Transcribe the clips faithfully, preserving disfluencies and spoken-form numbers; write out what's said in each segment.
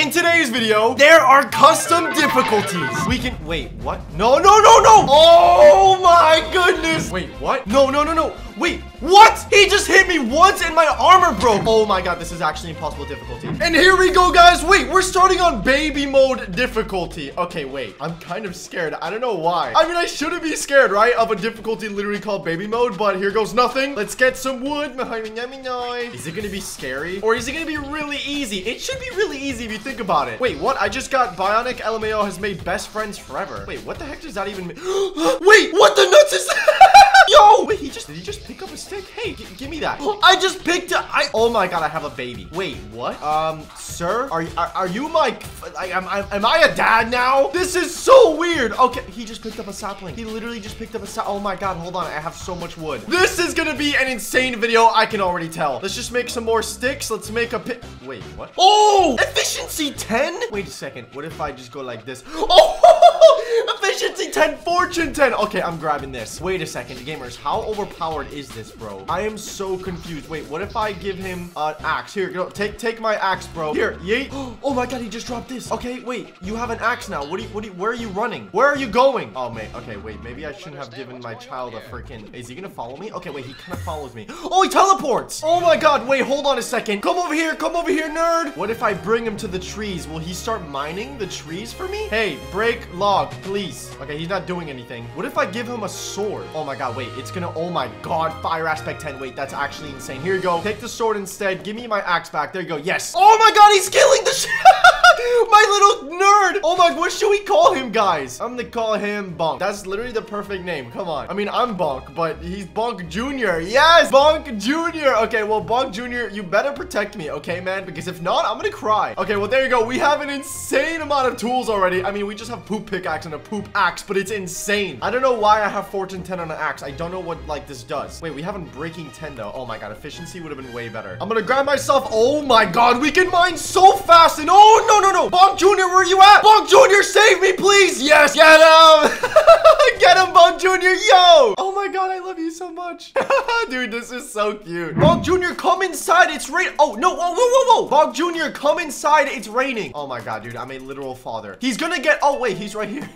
In today's video, there are custom difficulties. We can, wait, what? No, no, no, no. Oh my goodness. Wait, what? No, no, no, no. Wait, what? He just hit me once and my armor broke. Oh my god, this is actually impossible difficulty. And here we go, guys. Wait, we're starting on baby mode difficulty. Okay, wait. I'm kind of scared. I don't know why. I mean, I shouldn't be scared, right? Of a difficulty literally called baby mode, but here goes nothing. Let's get some wood. Is it gonna be scary? Or is it gonna be really easy? It should be really easy if you think about it. Wait, what? I just got Bionic L M A O has made best friends forever. Wait, what the heck does that even mean? Wait, what the nuts is that? Yo! Wait, he just- did he just pick up a stick? Hey, g give me that. I just picked up. I- Oh my god, I have a baby. Wait, what? Um, sir? Are- are, are you my- I, am, I, am I a dad now? This is so weird. Okay, he just picked up a sapling. He literally just picked up a sap- Oh my god, hold on. I have so much wood. This is gonna be an insane video. I can already tell. Let's just make some more sticks. Let's make a pi- Wait, what? Oh! Efficiency ten? Wait a second. What if I just go like this? Oh! Efficiency ten, fortune ten. Okay, I'm grabbing this. Wait a second. Gamers, how overpowered is this, bro? I am so confused. Wait, what if I give him an axe? Here, go. Take take my axe, bro. Here, yeet. Oh my god, he just dropped this. Okay, wait. You have an axe now. What do you, what do you, where are you running? Where are you going? Oh, mate. Okay, wait. Maybe I shouldn't have given my child a freaking... Is he gonna follow me? Okay, wait. He kind of follows me. Oh, he teleports. Oh my god. Wait, hold on a second. Come over here. Come over here, nerd. What if I bring him to the trees? Will he start mining the trees for me? Hey, break log, please. Okay, he's not doing anything. What if I give him a sword? Oh my god, wait. It's gonna, oh my god, fire aspect ten. Wait, that's actually insane. Here you go. Take the sword instead. Give me my axe back. There you go. Yes. Oh my god, he's killing the shit. My little nerd. Oh my, what should we call him, guys? I'm gonna call him Bonk. That's literally the perfect name. Come on. I mean, I'm Bonk, but he's Bonk Junior Yes, Bonk Junior Okay, well, Bonk Junior, you better protect me, okay, man? Because if not, I'm gonna cry. Okay, well, there you go. We have an insane amount of tools already. I mean, we just have poop pickaxe and a poop axe, but it's insane. I don't know why I have fortune ten on an axe. I don't know what, like, this does. Wait, we have a breaking ten, though. Oh my god, efficiency would have been way better. I'm gonna grab myself. Oh my god, we can mine so fast. And oh, no, no. No, no. Bonk Junior, where are you at? Bonk Junior, save me, please. Yes, get him. Get him, Bonk Junior. Yo. Oh my god, I love you so much. Dude, this is so cute. Bonk Junior, come inside. It's rain. Oh, no. Whoa, whoa, whoa, whoa. Bonk Junior, come inside. It's raining. Oh my god, dude. I'm a literal father. He's gonna get... Oh, wait. He's right here.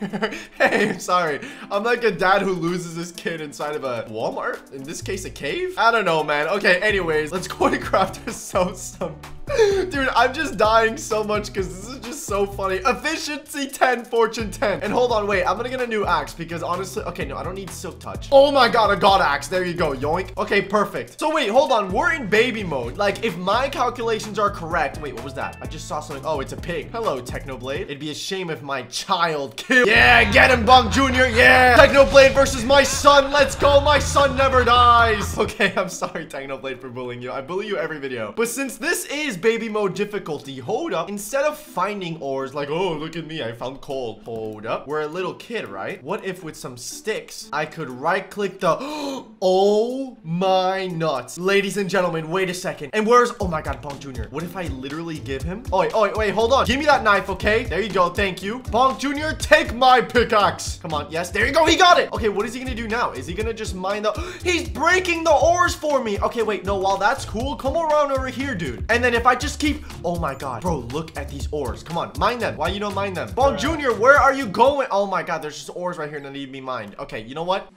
Hey, I'm sorry. I'm like a dad who loses his kid inside of a Walmart. In this case, a cave? I don't know, man. Okay, anyways. Let's go to craft ourselves some... Dude, I'm just dying so much because this is just so funny. Efficiency ten, fortune ten. And hold on, wait. I'm gonna get a new axe because honestly... Okay, no, I don't need silk touch. Oh my god, a god axe. There you go, yoink. Okay, perfect. So wait, hold on. We're in baby mode. Like, if my calculations are correct... Wait, what was that? I just saw something. Oh, it's a pig. Hello, Technoblade. It'd be a shame if my child killed... Yeah, get him, Bonk Junior Yeah! Technoblade versus my son. Let's go. My son never dies. Okay, I'm sorry, Technoblade, for bullying you. I bully you every video. But since this is baby mode difficulty, hold up, instead of finding ores like, oh, look at me, I found coal. Hold up, we're a little kid, right? What if with some sticks I could right click the... Oh my nuts, ladies and gentlemen, wait a second. And where's... Oh my god, Bonk Junior, what if I literally give him... oh wait, oh wait, wait, hold on, give me that knife. Okay, there you go, thank you. Bonk Junior, take my pickaxe. Come on. Yes, there you go, he got it. Okay, what is he gonna do now? Is he gonna just mine the... He's breaking the ores for me. Okay, wait, no, while that's cool, come around over here, dude. And then if If I just keep... Oh my god, bro, look at these ores. Come on, mine them. Why you don't mine them? Bonk Junior, where are you going? Oh my god, there's just ores right here that need to be mined. Okay, you know what?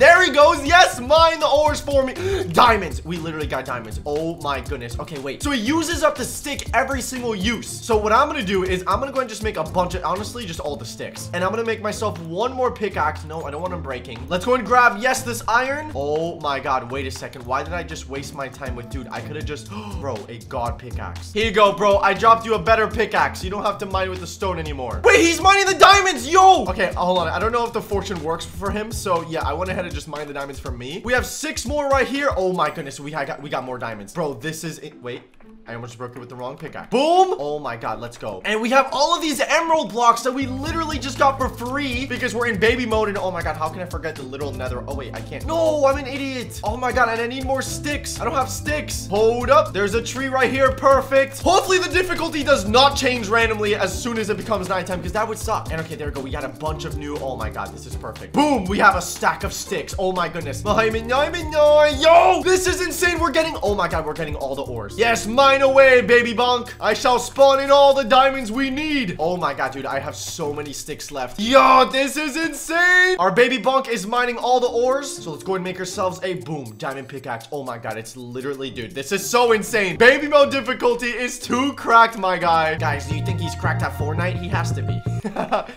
There he goes. Yes, mine the ores for me. Diamonds. We literally got diamonds. Oh my goodness. Okay, wait. So he uses up the stick every single use. So what I'm going to do is I'm going to go and just make a bunch of, honestly, just all the sticks. And I'm going to make myself one more pickaxe. No, I don't want them breaking. Let's go and grab, yes, this iron. Oh my god. Wait a second. Why did I just waste my time with, dude? I could have just, bro, a god pickaxe. Here you go, bro. I dropped you a better pickaxe. You don't have to mine with the stone anymore. Wait, he's mining the diamonds. Yo. Okay, hold on. I don't know if the fortune works for him. So yeah, I went ahead and just mine the diamonds for me. We have six more right here. Oh my goodness, we got we got more diamonds, bro. This is it. Wait, I almost broke it with the wrong pickaxe. Boom! Oh my god, let's go. And we have all of these emerald blocks that we literally just got for free because we're in baby mode. And oh my god, how can I forget the little nether? Oh wait, I can't. No, I'm an idiot. Oh my god, and I need more sticks. I don't have sticks. Hold up. There's a tree right here. Perfect. Hopefully the difficulty does not change randomly as soon as it becomes nighttime because that would suck. And okay, there we go. We got a bunch of new... Oh my god, this is perfect. Boom! We have a stack of sticks. Oh my goodness. Yo! This is insane. We're getting... Oh my god, we're getting all the ores. Yes, my... mine away, baby bunk. I shall spawn in all the diamonds we need. Oh my god, dude, I have so many sticks left. Yo, this is insane. Our baby bunk is mining all the ores. So let's go and make ourselves a boom diamond pickaxe. Oh my god, it's literally, dude, this is so insane. Baby mode difficulty is too cracked, my guy. Guys, do you think he's cracked at Fortnite? He has to be.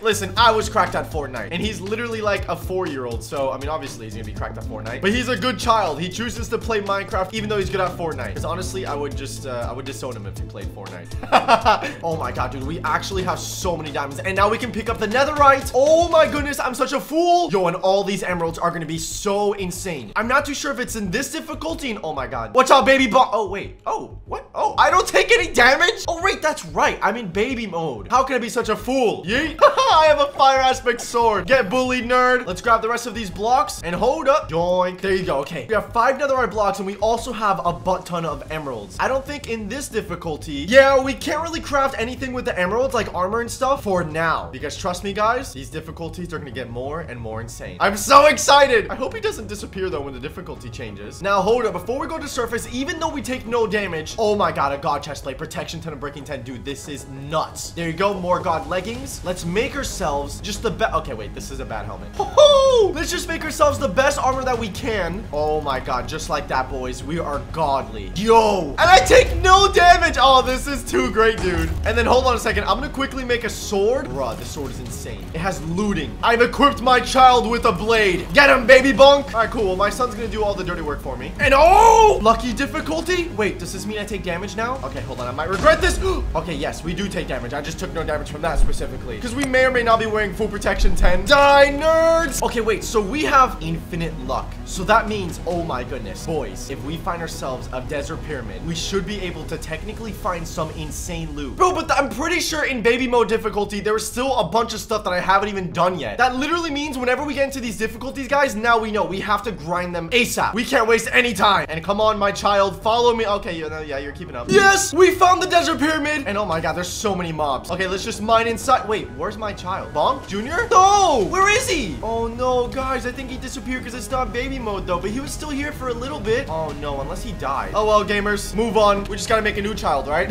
Listen, I was cracked at Fortnite, and he's literally like a four-year-old. So, I mean, obviously, he's gonna be cracked at Fortnite, but he's a good child. He chooses to play Minecraft, even though he's good at Fortnite. Because honestly, I would just, uh, I would disown him if he played Fortnite. Oh my god, dude, we actually have so many diamonds, and now we can pick up the netherite. Oh my goodness, I'm such a fool. Yo, and all these emeralds are gonna be so insane. I'm not too sure if it's in this difficulty, and oh my god. Watch out, baby bo- Oh, wait. Oh, what? Oh, I don't take any damage? Oh, wait, that's right. I'm in baby mode. How can I be such a fool? Yeet. I have a fire aspect sword. Get bullied, nerd. Let's grab the rest of these blocks and hold up. Joink. There you go. Okay. We have five netherite blocks and we also have a butt ton of emeralds. I don't think in this difficulty, yeah, we can't really craft anything with the emeralds like armor and stuff for now. Because trust me, guys, these difficulties are going to get more and more insane. I'm so excited. I hope he doesn't disappear though when the difficulty changes. Now, hold up. Before we go to surface, even though we take no damage, oh my god, a god chest plate, protection ten and breaking ten. Dude, this is nuts. There you go. More god leggings. Let's make ourselves just the best. Okay, wait, this is a bad helmet. Ho-ho! Let's just make ourselves the best armor that we can. Oh my god, just like that, boys, we are godly. Yo, and I take no damage. Oh, this is too great, dude. And then hold on a second, I'm gonna quickly make a sword. Bruh, this sword is insane. It has looting. I've equipped my child with a blade. Get him, baby bunk. All right, cool. Well, my son's gonna do all the dirty work for me. And oh, lucky difficulty. Wait, does this mean I take damage now? Okay, hold on, I might regret this. Okay, yes, we do take damage. I just took no damage from that specifically because we may or may not be wearing full protection ten. Die, nerds! Okay, wait, so we have infinite luck. So that means, oh my goodness, boys, if we find ourselves a desert pyramid, we should be able to technically find some insane loot. Bro, but I'm pretty sure in baby mode difficulty, there's still a bunch of stuff that I haven't even done yet. That literally means whenever we get into these difficulties, guys, now we know we have to grind them ASAP. We can't waste any time. And come on, my child, follow me. Okay, you know, yeah, you're keeping up. Yes, we found the desert pyramid. And oh my god, there's so many mobs. Okay, let's just mine inside. Wait, where's my child? Bonk Junior? No! Where is he? Oh no, guys, I think he disappeared because it's not baby mode though, but he was still here for a little bit. Oh no, unless he died. Oh well, gamers, move on. We just gotta make a new child, right?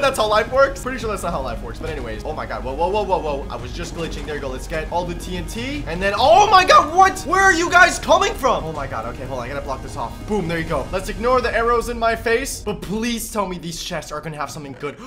That's how life works. Pretty sure that's not how life works, but anyways. Oh my god, whoa, whoa, whoa, whoa, whoa. I was just glitching. There you go. Let's get all the T N T. And then, oh my god, what? Where are you guys coming from? Oh my god, okay, hold on. I gotta block this off. Boom, there you go. Let's ignore the arrows in my face, but please tell me these chests are gonna have something good.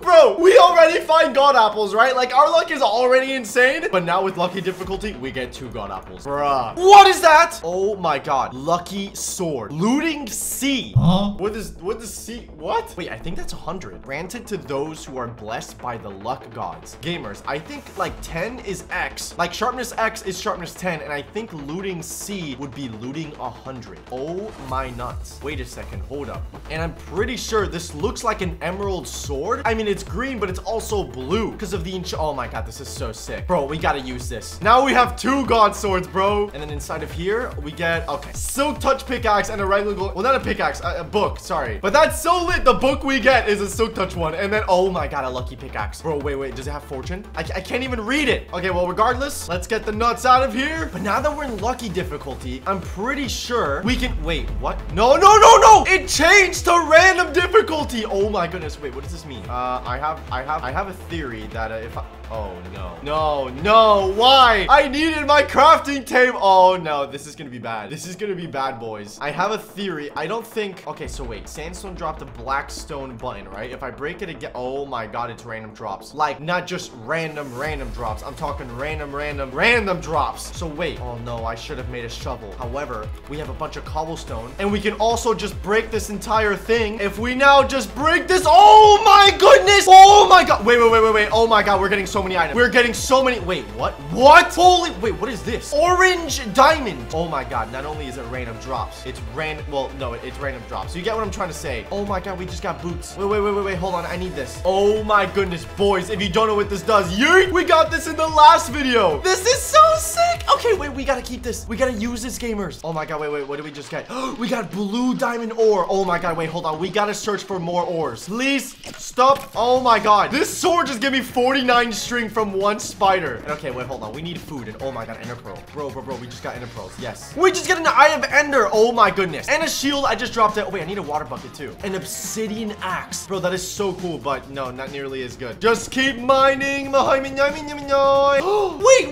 Bro, we already find god apples, right? Like, our luck is already insane. But now with lucky difficulty, we get two god apples. Bruh. What is that? Oh my god. Lucky sword. Looting C. Huh? What is, what is C? What? Wait, I think that's one hundred. Granted to those who are blessed by the luck gods. Gamers, I think, like, ten is X. Like, sharpness X is sharpness ten. And I think looting C would be looting one hundred. Oh my nuts. Wait a second. Hold up. And I'm pretty sure this looks like an emerald sword. I mean, it's green, but it's also blue because of the inch. Oh my god, this is so sick. Bro, we gotta use this. Now we have two god swords, bro. And then inside of here, we get, okay, silk touch pickaxe and a regular gold. Well, not a pickaxe, a, a book, sorry. But that's so lit. The book we get is a silk touch one. And then, oh my god, a lucky pickaxe. Bro, wait, wait, does it have fortune? I, I can't even read it. Okay, well, regardless, let's get the nuts out of here. But now that we're in lucky difficulty, I'm pretty sure we can, wait, what? No, no, no, no. It changed to random difficulty. Oh my goodness. Wait, what does this mean? Uh, I have, I have, I have a theory that uh, if I, oh no, no, no, why? I needed my crafting table. Oh no, this is gonna be bad. This is gonna be bad, boys. I have a theory. I don't think, okay, so wait, sandstone dropped a black stone button, right? If I break it again, oh my god, it's random drops. Like, not just random, random drops. I'm talking random, random, random drops. So wait, oh no, I should have made a shovel. However, we have a bunch of cobblestone and we can also just break this entire thing. If we now just break this, oh my goodness. Oh my god. Wait, wait, wait, wait, wait. Oh my god, we're getting so many items. We're getting so many. Wait, what? What? Holy. Wait, what is this? Orange diamond. Oh my god. Not only is it random drops, it's random. Well, no, it's random drops. You get what I'm trying to say. Oh my god, we just got boots. Wait, wait, wait, wait, wait. Hold on. I need this. Oh my goodness, boys. If you don't know what this does, yeet. We got this in the last video. This is so sick. Okay, wait, we gotta keep this. We gotta use this, gamers. Oh my god, wait, wait, what did we just get? We got blue diamond ore. Oh my god, wait, hold on. We gotta search for more ores. Please stop. Oh my god. This sword just gave me forty-nine string from one spider. Okay, wait, hold on. We need food and oh my god, ender pearl. Bro, bro, bro, we just got ender pearls. Yes. We just got an eye of ender. Oh my goodness. And a shield. I just dropped it. Oh wait, I need a water bucket too. An obsidian axe. Bro, that is so cool, but no, not nearly as good. Just keep mining. Wait,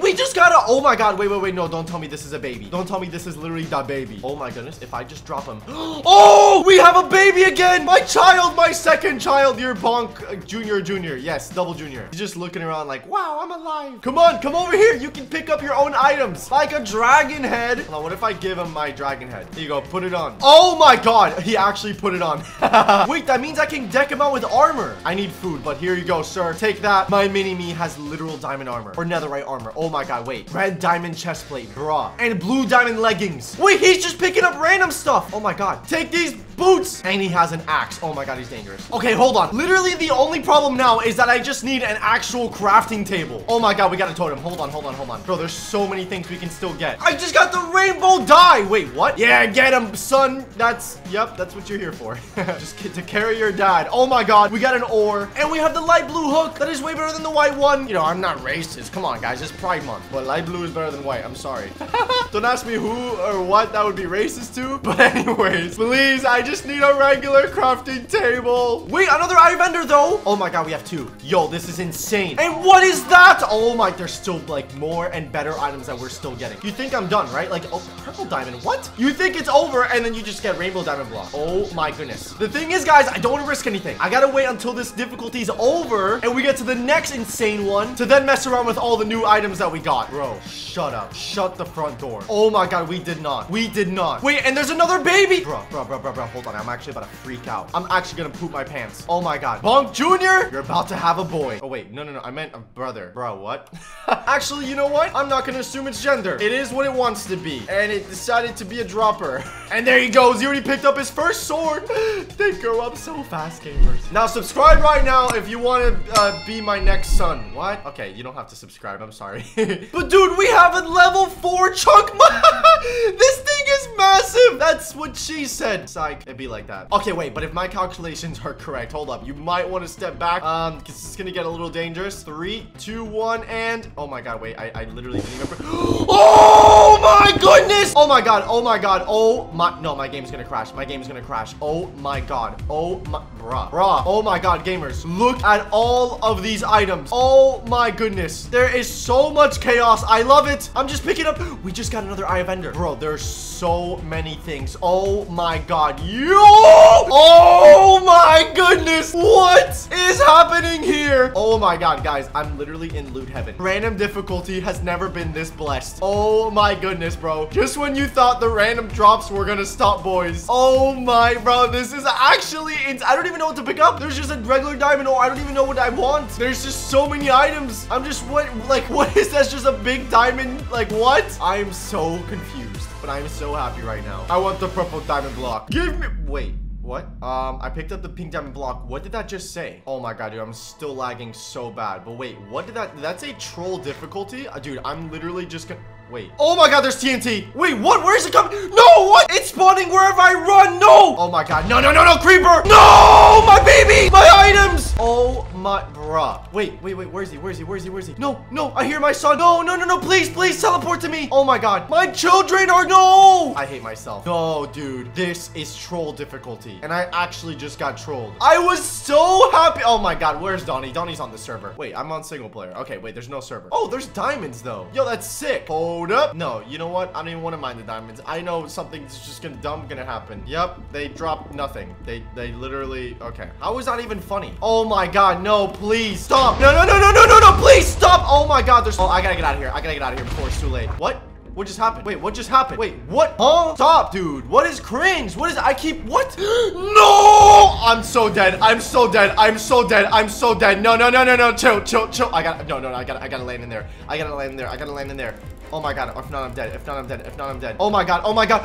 we just got a, oh my god, wait, wait, wait, no, don't tell me this is a baby. Don't tell me this is literally the baby. Oh my goodness, if I just drop him. Oh, we have a baby again. My child, my second child, your bonk, uh, junior, junior. Yes, double junior. He's just looking around like, wow, I'm alive. Come on, come over here. You can pick up your own items like a dragon head. Hold on, what if I give him my dragon head? Here you go, put it on. Oh my god, he actually put it on. Wait, that means I can deck him out with armor. I need food, but here you go, sir. Take that. My mini-me has literal diamond armor or netherite armor. Oh my god, wait. Red diamond chest plate, bruh. And blue diamond leggings. Wait, he's just picking up random stuff. Oh my god. Take these boots. And he has an axe. Oh my god, he's dangerous. Okay, hold on. Literally the only problem now is that I just need an actual crafting table. Oh my god, we got a totem. Hold on, hold on, hold on. Bro, there's so many things we can still get. I just got the rainbow dye. Wait, what? Yeah, get him, son. That's, yep, that's what you're here for. Just to carry your dad. Oh my god, we got an ore. And we have the light blue hook. That is way better than the white one. You know, I'm not racist. Come on, guys. It's Pride Month. But light blue is better than white. I'm sorry. Don't ask me who or what that would be racist to. But anyways, please, I just need a regular crafting table. Wait, another eye vendor though. Oh my god, we have two. Yo, this is insane. And what is that? Oh my, there's still like more and better items that we're still getting. You think I'm done, right? Like, oh, purple diamond. What? You think it's over and then you just get rainbow diamond block. Oh my goodness. The thing is, guys, I don't want to risk anything. I gotta wait until this difficulty is over and we get to the next insane one to then mess around with all the new items that we got. Bro, shut up. Shut the front door. Oh my god, we did not. We did not. Wait, and there's another baby. Bro, bro, bro, bro, bro. Hold on. I'm actually about to freak out. I'm actually gonna poop my pants. Oh my god. Bonk Junior, you're about to have a boy. Oh wait, no, no, no. I meant a brother. Bro, what? Actually, you know what? I'm not gonna assume its gender. It is what it wants to be. And it decided to be a dropper. And there he goes. He already picked up his first sword. They grow up so fast, gamers. Now subscribe right now if you want to uh, be my next son. What? Okay, you don't have to subscribe. I'm sorry. But dude, we have a level four chunk. This thing is massive. That's what she said. Psych. It'd be like that. Okay, wait. But if my calculations are correct, hold up. You might want to step back. Um, because it's gonna get a little dangerous. Three, two, one, and oh my god, wait. I, I literally didn't remember. Oh my goodness. Oh my god. Oh my god. Oh my. No, my game's gonna crash. My game's gonna crash. Oh my god. Oh my. Bruh. Bruh. Oh my god, gamers. Look at all of these items. Oh my goodness. There is so much chaos. I love it. I'm just picking up. We just got another Eye of Ender. Bro, there's so many things. Oh my god. Yo! Oh my goodness. What is happening here? Oh my god, guys. I'm literally in loot heaven. Random difficulty has never been this blessed. Oh my goodness, bro. Just when you thought the random drops were gonna stop, boys. Oh my, bro. This is actually, it's, I don't even know what to pick up. There's just a regular diamond. Oh, I don't even know what I want. There's just so many items. I'm just, what, like, what is that? That's just a big diamond. Like, what? I am so confused, but I am so happy right now. I want the purple diamond block. Give me, wait. What? Um, I picked up the pink diamond block. What did that just say? Oh my god, dude, I'm still lagging so bad. But wait, what did that, that's a troll difficulty? Uh, dude, I'm literally just gonna, wait. Oh my god, there's T N T. Wait, what? Where's it coming? No, what? It's spawning wherever I run. No. Oh my god. No, no, no, no, creeper. No, my baby, my items. Oh my, bruh. Wait, wait, wait. Where's he? Where's he? Where's he? Where's he? No, no, I hear my son. No, no, no, no. Please, please teleport to me. Oh my god. My children are, no. I hate myself. No, dude, this is troll difficulty. And I actually just got trolled. I was so happy. Oh my god. Where's Donnie? Donnie's on the server. Wait, I'm on single player. Okay, wait, there's no server. Oh, there's diamonds though. Yo, that's sick. Oh, up. No, you know what? I don't even want to mine the diamonds. I know something's just gonna dumb gonna happen. Yep, they dropped nothing. They they literally, okay. How is that even funny? Oh my god, no, please stop. No, no, no, no, no, no, no, please stop. Oh my god, there's, oh, I gotta get out of here. I gotta get out of here before it's too late. What? What just happened? Wait, what just happened? Wait, what? Huh? Stop, dude. What is cringe? What is, I keep, what? No! I'm so dead. I'm so dead. I'm so dead. I'm so dead. No, no, no, no, no. Chill, chill, chill. I got, no, no, no. I got, I gotta land in there. I gotta land in there. I gotta land in there. Oh my god, if not, I'm dead. If not, I'm dead. If not, I'm dead. Oh my god. Oh my god.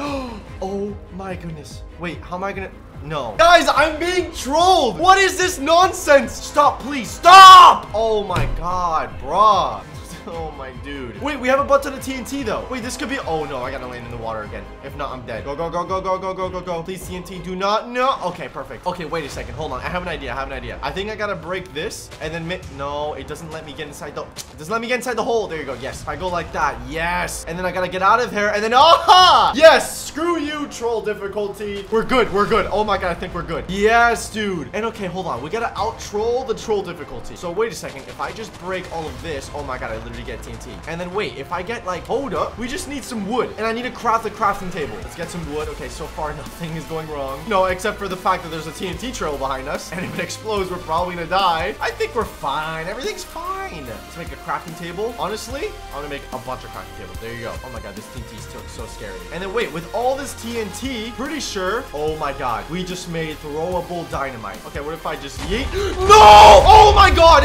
Oh my goodness. Wait, how am I gonna? No. Guys, I'm being trolled. What is this nonsense? Stop, please. Stop! Oh my god, bruh. Oh my dude. Wait, we have a butt ton of T N T though. Wait, this could be. Oh no, I gotta land in the water again. If not, I'm dead. Go, go, go, go, go, go, go, go, go. Please T N T, do not. No. Okay, perfect. Okay, wait a second. Hold on. I have an idea. I have an idea. I think I gotta break this and then. Mi no, it doesn't let me get inside the. It doesn't let me get inside the hole. There you go. Yes. I go like that. Yes. And then I gotta get out of here. And then. Aha! Yes. Screw you, troll difficulty. We're good. We're good. Oh my god, I think we're good. Yes, dude. And okay, hold on. We gotta out troll the troll difficulty. So wait a second. If I just break all of this, oh my god, I literally get T N T. And then wait, if I get like, hold up, we just need some wood. And I need to craft the crafting table. Let's get some wood. Okay, so far nothing is going wrong. No, except for the fact that there's a T N T trail behind us. And if it explodes, we're probably gonna die. I think we're fine. Everything's fine. Let's make a crafting table. Honestly, I'm gonna make a bunch of crafting tables. There you go. Oh my god, this T N T is still so scary. And then wait, with all this T N T, pretty sure, oh my god, we just made throwable dynamite. Okay, what if I just yeet? No! Oh my god!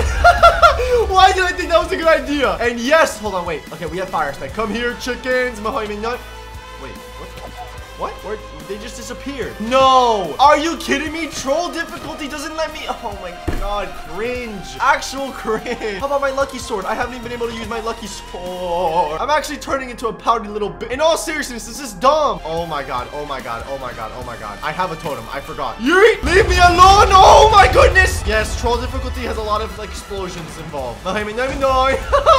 Why did I think that was a good idea? And yes, hold on, wait. Okay, we have fire spec. Come here, chickens. Nut. Wait, what? What? Where? They just disappeared. No! Are you kidding me? Troll difficulty doesn't let me. Oh my god, cringe. Actual cringe. How about my lucky sword? I haven't even been able to use my lucky sword. I'm actually turning into a pouty little bit. In all seriousness, this is dumb. Oh my god. Oh my god. Oh my god. Oh my god. I have a totem. I forgot. Yeet! Leave me alone! Oh my goodness! Yes, troll difficulty has a lot of like explosions involved. I mean, let me know.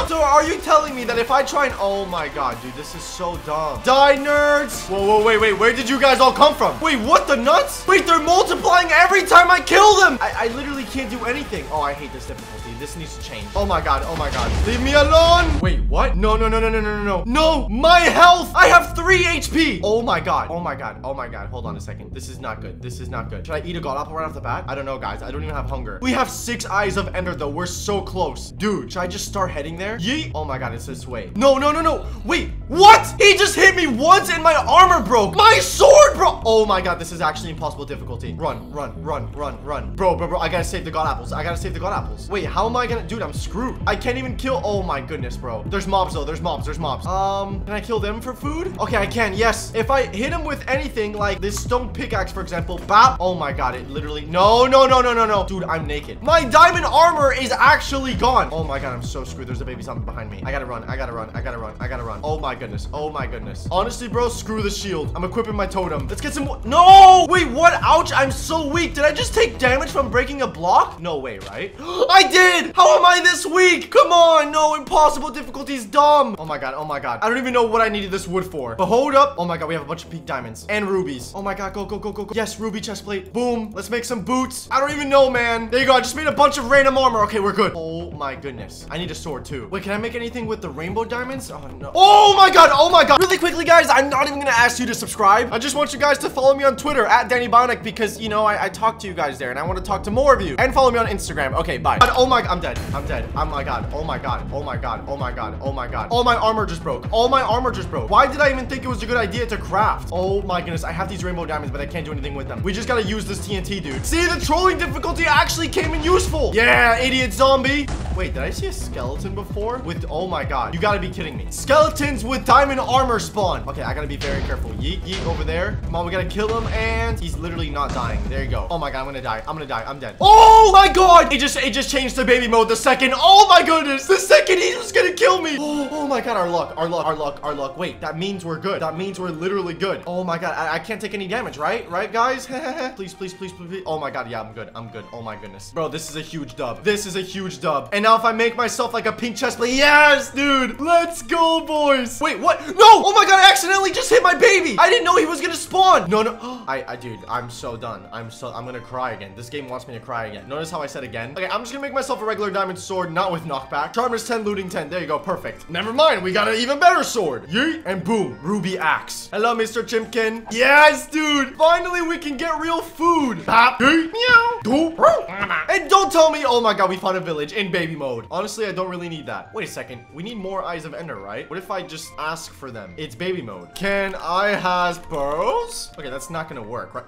So are you telling me that if I try and oh my god, dude, this is so dumb. Die nerds! Whoa, whoa, wait, wait, where did you guys all come from? Wait, what the nuts? Wait, they're multiplying every time I kill them. I, I literally can't do anything. Oh, I hate this difficulty. This needs to change. Oh my god. Oh my god. Leave me alone. Wait, what? No, no, no, no, no, no, no. No, my health. I have three H P. Oh my god. Oh my god. Oh my god. Hold on a second. This is not good. This is not good. Should I eat a god apple right off the bat? I don't know, guys. I don't even have hunger. We have six eyes of ender though. We're so close. Dude, should I just start heading there? Yeet. Oh my god. It's this way. No, no, no, no. Wait, what? He just hit me once and my armor broke. My sword. Bro, oh my god, this is actually impossible difficulty. Run, run, run, run, run. Bro, bro, bro, I gotta save the god apples. I gotta save the god apples. Wait, how am I gonna... Dude, I'm screwed. I can't even kill... Oh my goodness, bro. There's mobs, though. There's mobs. There's mobs. Um, can I kill them for food? Okay, I can. Yes. If I hit him with anything, like this stone pickaxe, for example, bap. Oh my god, it literally... No, no, no, no, no, no. Dude, I'm naked. My diamond armor is actually gone. Oh my god, I'm so screwed. There's a baby zombie behind me. I gotta run. I gotta run. I gotta run. I gotta run. Oh my goodness. Oh my goodness. Honestly, bro, screw the shield. I'm equipping my totem. Let's get some. No! Wait, what? Ouch, I'm so weak. Did I just take damage from breaking a block? No way, right? I did! How am I this weak? Come on, no, impossible difficulty is dumb. Oh my god, oh my god. I don't even know what I needed this wood for. But hold up. Oh my god, we have a bunch of pink diamonds and rubies. Oh my god, go, go, go, go, go. Yes, ruby chestplate. Boom. Let's make some boots. I don't even know, man. There you go. I just made a bunch of random armor. Okay, we're good. Oh my goodness. I need a sword too. Wait, can I make anything with the rainbow diamonds? Oh no. Oh my god, oh my god. Really quickly, guys, I'm not even gonna ask you to subscribe. I just want you guys to follow me on Twitter at Danny Bionic because you know I, I talk to you guys there and I want to talk to more of you. And follow me on Instagram. Okay, bye. But, oh my, I'm dead. I'm dead. Oh my god. Oh my god. Oh my god. Oh my god. Oh my god. All my armor just broke. All my armor just broke. Why did I even think it was a good idea to craft? Oh my goodness. I have these rainbow diamonds, but I can't do anything with them. We just gotta use this T N T, dude. See, the trolling difficulty actually came in useful. Yeah, idiot zombie. Wait, did I see a skeleton before? With oh my god. You gotta be kidding me. Skeletons with diamond armor spawn. Okay, I gotta be very careful. Yeet, yeet over there. Come on, we gotta kill him, and he's literally not dying. There you go. Oh my god, I'm gonna die. I'm gonna die. I'm dead. Oh my god! It just it just changed to baby mode the second. Oh my goodness! The second he was gonna kill me. Oh, oh my god, our luck, our luck, our luck, our luck. Wait, that means we're good. That means we're literally good. Oh my god, I, I can't take any damage, right? Right, guys? Please, please, please, please, please. Oh my god, yeah, I'm good. I'm good. Oh my goodness, bro, this is a huge dub. This is a huge dub. And now if I make myself like a pink chestplate, yes, dude. Let's go, boys. Wait, what? No! Oh my god, I accidentally just hit my baby. I didn't know he was gonna spawn. No, no. I, I, dude, I'm so done. I'm so, I'm gonna cry again. This game wants me to cry again. Notice how I said again. Okay, I'm just gonna make myself a regular diamond sword, not with knockback. Charmers ten, looting ten. There you go, perfect. Never mind, we got an even better sword. Yeet, and boom, ruby axe. Hello, Mister Chimkin. Yes, dude. Finally, we can get real food. Bop. Yeet. Meow. And don't tell me, oh my god, we found a village in baby mode. Honestly, I don't really need that. Wait a second, we need more eyes of ender, right? What if I just ask for them? It's baby mode. Can I has pearls? Okay, that's not gonna work, right?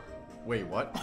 Wait, what?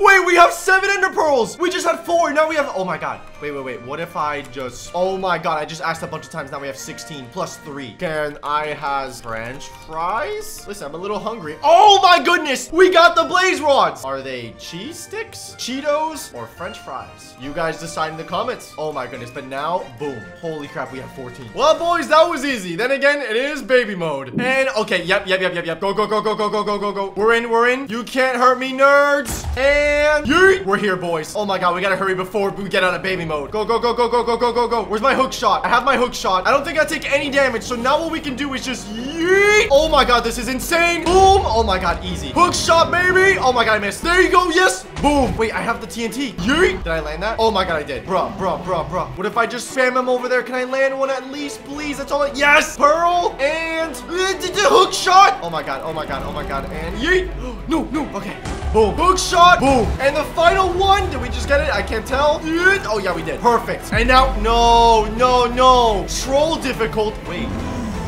Wait, we have seven ender pearls. We just had four. Now we have. Oh my god. Wait, wait, wait. What if I just... Oh my god, I just asked a bunch of times. Now we have sixteen plus three. Can I has french fries? Listen, I'm a little hungry. Oh my goodness! We got the blaze rods! Are they cheese sticks, Cheetos, or french fries? You guys decide in the comments. Oh my goodness, but now, boom. Holy crap, we have fourteen. Well, boys, that was easy. Then again, it is baby mode. And, okay, yep, yep, yep, yep, yep. Go, go, go, go, go, go, go, go, go. We're in, we're in. You can't hurt me, nerds. And, yeet. We're here, boys. Oh my god, we gotta hurry before we get out of baby mode. Go, go, go, go, go, go, go, go, go. Where's my hook shot? I have my hook shot. I don't think I take any damage. So now what we can do is just yeet. Oh my god, this is insane. Boom. Oh my god, easy. Hook shot, baby. Oh my god, I missed. There you go. Yes. Boom. Wait, I have the T N T. Yeet. Did I land that? Oh my god, I did. Bruh, bruh, bruh, bruh. What if I just spam him over there? Can I land one at least, please? That's all I... Yes. Pearl. And the hook shot. Oh my god. Oh my god. Oh my god. And yeet. No, no. Okay. Boom. Hook shot. Boom. And the final one. Did we just get it? I can't tell. Oh, yeah, we did. Perfect. And now, no, no, no. Troll difficult. Wait.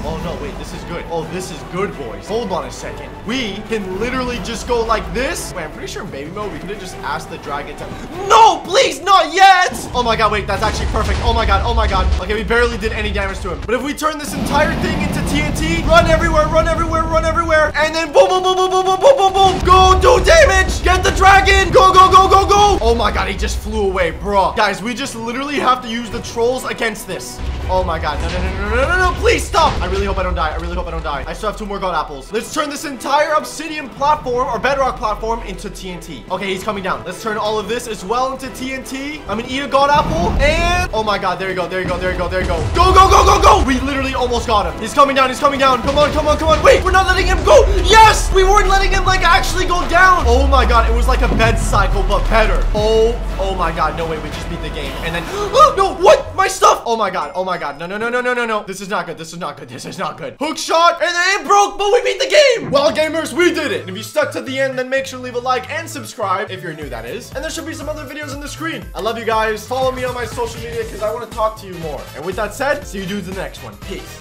Oh, no, wait. This is good. Oh, this is good, boys. Hold on a second. We can literally just go like this. Wait, I'm pretty sure in baby mode, we could have just asked the dragon to... No, please, not yet. Oh, my God. Wait, that's actually perfect. Oh, my God. Oh, my God. Okay, we barely did any damage to him. But if we turn this entire thing into T N T, run everywhere, run everywhere, run everywhere. And then boom, boom, boom, boom, boom, boom, boom, boom, boom. Go do damage. Get the dragon. Go, go, go, go, go. Oh, my God. He just flew away, bro. Guys, we just literally have to use the trolls against this. Oh, my God. No, no, no, no, no, no, no. Please stop. I really hope I don't die. I really hope I don't die. I still have two more god apples. Let's turn this entire obsidian platform or bedrock platform into T N T. Okay, he's coming down. Let's turn all of this as well into T N T. I'm gonna eat a god apple and... Oh my god, there you go, there you go, there you go, there you go. Go, go, go, go, go! We literally almost got him. He's coming down, he's coming down. Come on, come on, come on. Wait, we're not letting him go. Yes! We weren't letting him, like, actually go down. Oh my god, it was like a bed cycle, but better. Oh, oh my god. No way, we just beat the game. And then... Oh, no, what? My stuff! Oh my god, oh my god. No, no, no, no, no, no, no. This is not good, this is not good. This is not good. Hook shot, and then it broke, but we beat the game. Well, gamers, we did it. And if you stuck to the end, then make sure to leave a like and subscribe if you're new, that is. And there should be some other videos on the screen. I love you guys. Follow me on my social media because I want to talk to you more. And with that said, see you dudes in the next one. Peace.